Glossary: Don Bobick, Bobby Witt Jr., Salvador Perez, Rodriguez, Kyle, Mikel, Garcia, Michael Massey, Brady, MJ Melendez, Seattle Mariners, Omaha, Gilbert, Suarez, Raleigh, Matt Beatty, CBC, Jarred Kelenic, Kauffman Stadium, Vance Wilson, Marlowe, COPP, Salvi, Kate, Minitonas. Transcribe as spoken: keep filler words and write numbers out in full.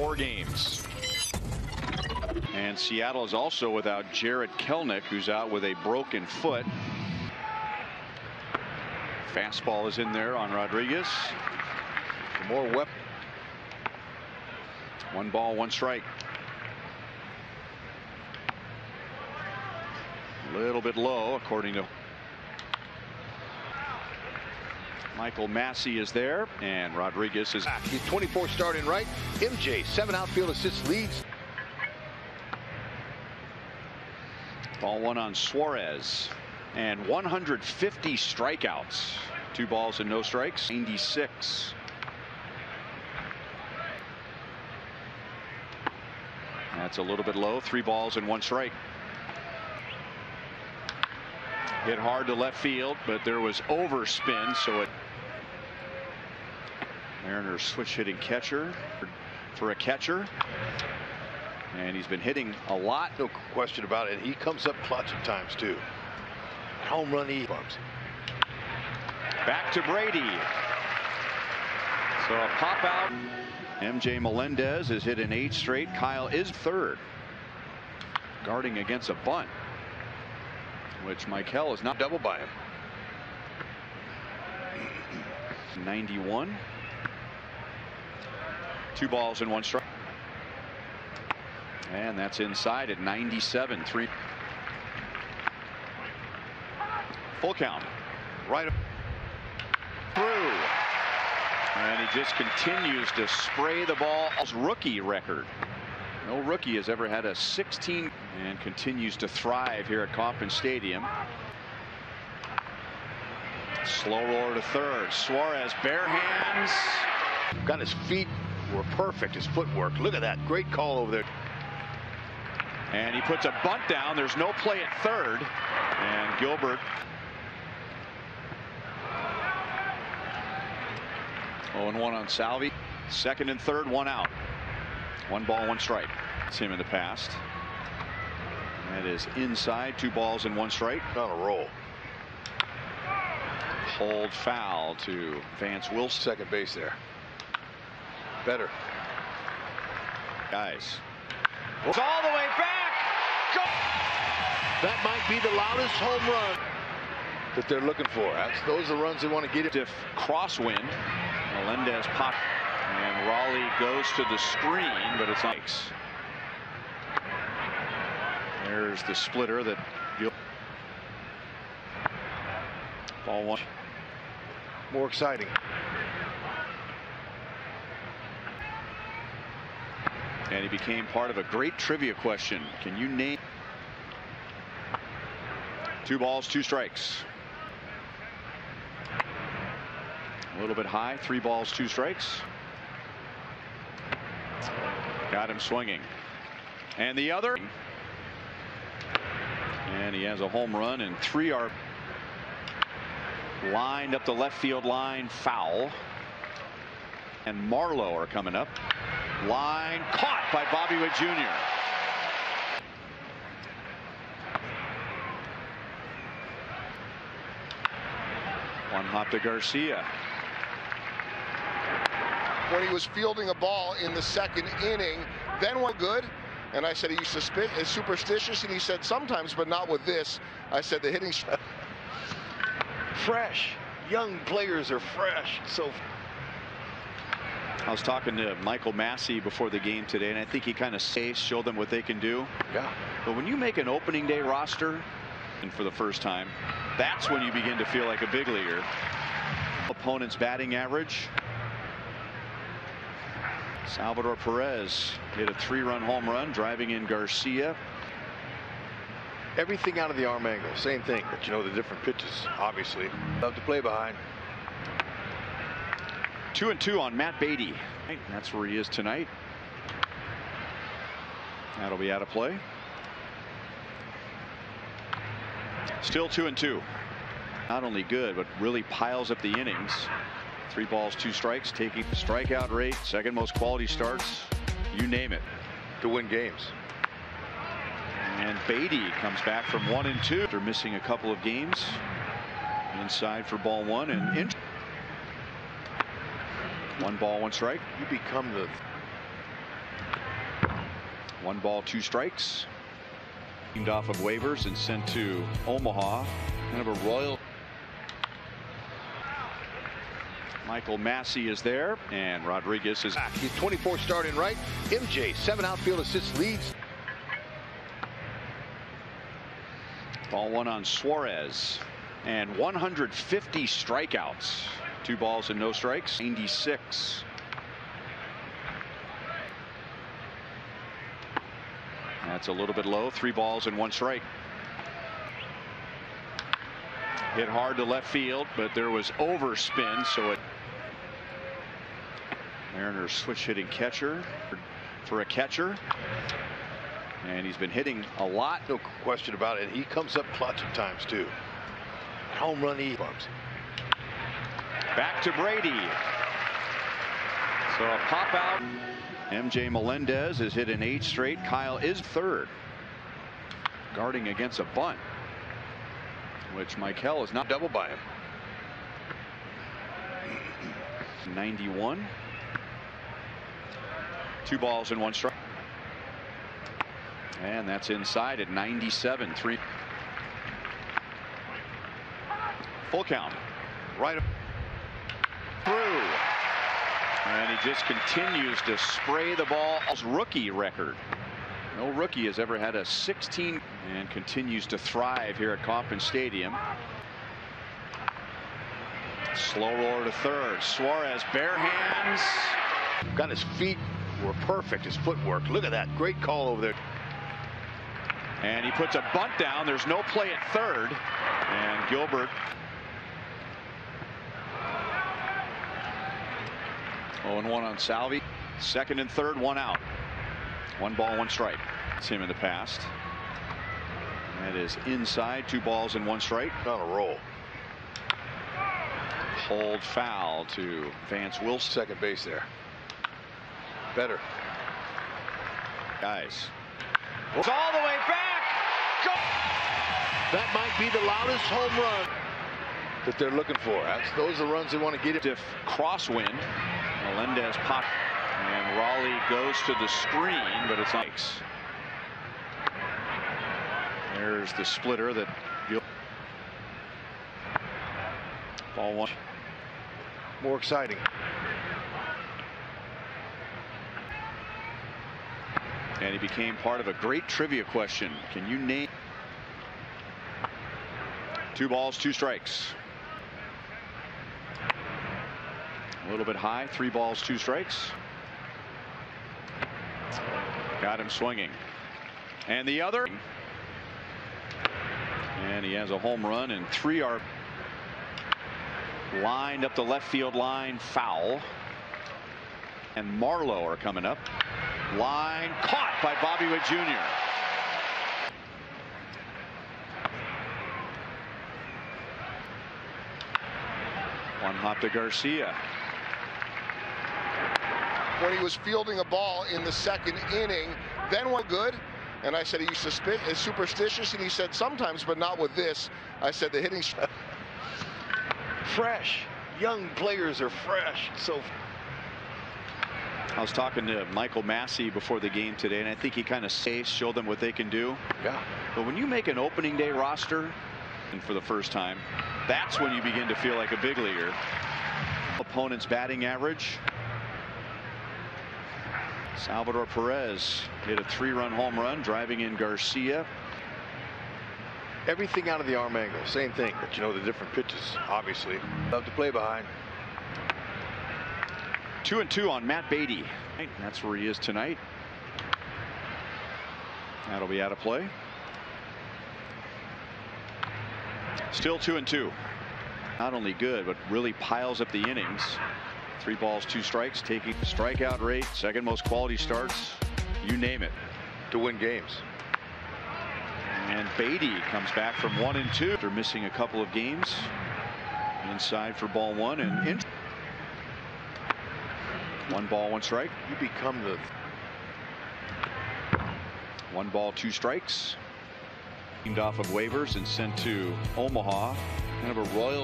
Four games. And Seattle is also without Jarred Kelenic, who's out with a broken foot. Fastball is in there on Rodriguez. For more whip. One ball, one strike. A little bit low, according to Michael Massey is there, and Rodriguez is back. He's twenty-four start in right. M J, seven outfield assists, leads. Ball one on Suarez. And one hundred fifty strikeouts. Two balls and no strikes. ninety-six. That's a little bit low. Three balls and one strike. Hit hard to left field, but there was overspin, so it. Mariners switch hitting catcher for a catcher. And he's been hitting a lot. No question about it. He comes up clutch at times, too. Home run he bumps. Back to Brady. So a pop out. M J Melendez has hit an eight straight. Kyle is third. Guarding against a bunt, which Mikel is not double by him. ninety-one. Two balls and one strike. And that's inside at ninety-seven. Three. Full count. Right up through. And he just continues to spray the ball. Rookie record. No rookie has ever had a sixteen and continues to thrive here at Kauffman Stadium. Slow roller to third. Suarez bare hands. Got his feet were perfect. His footwork. Look at that. Great call over there. And he puts a bunt down. There's no play at third. And Gilbert. oh and one on Salvi. Second and third, one out. One ball, one strike. It's him in the past. That is inside. Two balls and one strike. On a roll. Hold foul to Vance Wilson. Second base there. Better. Guys. It's all the way back. Go. That might be the loudest home run that they're looking for. That's, those are the runs they want to get. If crosswind. Melendez popped. And Raleigh goes to the screen, but it's not. There's the splitter that. Ball one. More exciting. And he became part of a great trivia question. Can you name? Two balls, two strikes. A little bit high. Three balls, two strikes. Got him swinging. And the other. And he has a home run and three are lined up the left field line, foul. And Marlowe are coming up. Line caught by Bobby Witt Junior One hop to Garcia. When he was fielding a ball in the second inning, then went good. And I said, are you superstitious? And he said, sometimes, but not with this. I said, the hitting. Fresh. Young players are fresh. So I was talking to Michael Massey before the game today, and I think he kind of says, show them what they can do. Yeah. But when you make an opening day roster, and for the first time, that's when you begin to feel like a big leaguer. Opponent's batting average. Salvador Perez hit a three-run home run, driving in Garcia. Everything out of the arm angle, same thing, but you know the different pitches, obviously. Love to play behind. Two and two on Matt Beatty. That's where he is tonight. That'll be out of play. Still two and two. Not only good, but really piles up the innings. Three balls, two strikes, taking the strikeout rate, second most quality starts, you name it, to win games. And Beatty comes back from one and two. They're missing a couple of games. Inside for ball one and in. One ball, one strike. You become the One ball, two strikes. Teamed off of waivers and sent to Omaha. Kind of a royal. Michael Massey is there, and Rodriguez is back. He's twenty-fourth start in right. M J, seven outfield assists, leads. Ball one on Suarez, and one hundred fifty strikeouts. Two balls and no strikes. ninety-six. That's a little bit low. Three balls and one strike. Hit hard to left field, but there was overspin, so it. Mariners switch hitting catcher for a catcher. And he's been hitting a lot. No question about it. And he comes up clutch at times, too. Home run he bumps. Back to Brady. So a pop out. M J Melendez has hit an eight straight. Kyle is third. Guarding against a bunt, which Mikel is not double by him. ninety-one. Two balls and one strike. And that's inside at ninety-seven. Three. Full count. Right up. Through. And he just continues to spray the ball. Rookie record. No rookie has ever had a sixteen. And continues to thrive here at Kauffman Stadium. Slow roller to third. Suarez bare hands. Got his feet were perfect. His footwork. Look at that. Great call over there. And he puts a bunt down. There's no play at third. And Gilbert. oh and one on Salvi. Second and third, one out. One ball, one strike. It's him in the past. That is inside. Two balls and one strike. On a roll. Hold foul to Vance Wilson. Second base there. Better. Guys. It's all the way back. Go. That might be the loudest home run that they're looking for. That's, those are the runs they want to get. If crosswind, Melendez pops, and Raleigh goes to the screen, but it's not. There's the splitter that. Ball one. More exciting. And he became part of a great trivia question. Can you name? Two balls, two strikes. A little bit high. Three balls, two strikes. Got him swinging. And the other. And he has a home run and three are lined up the left field line, foul. And Marlowe are coming up. Line caught by Bobby Witt Junior One hop to Garcia. When he was fielding a ball in the second inning, then went good. And I said, are you superstitious? And he said, sometimes, but not with this. I said, the hitting. Fresh. Young players are fresh. So. I was talking to Michael Massey before the game today, and I think he kind of says, show them what they can do. Yeah. But when you make an opening day roster, and for the first time, that's when you begin to feel like a big leaguer. Opponent's batting average. Salvador Perez hit a three-run home run, driving in Garcia. Everything out of the arm angle, same thing. But you know the different pitches, obviously. Love to play behind. Two and two on Matt Beatty. That's where he is tonight. That'll be out of play. Still two and two. Not only good, but really piles up the innings. Three balls, two strikes, taking the strikeout rate, second most quality starts, you name it, to win games. And Beatty comes back from one and two. They're missing a couple of games. Inside for ball one and in. One ball, one strike. You become the. One ball, two strikes. Teamed off of waivers and sent to Omaha. Kind of a royal.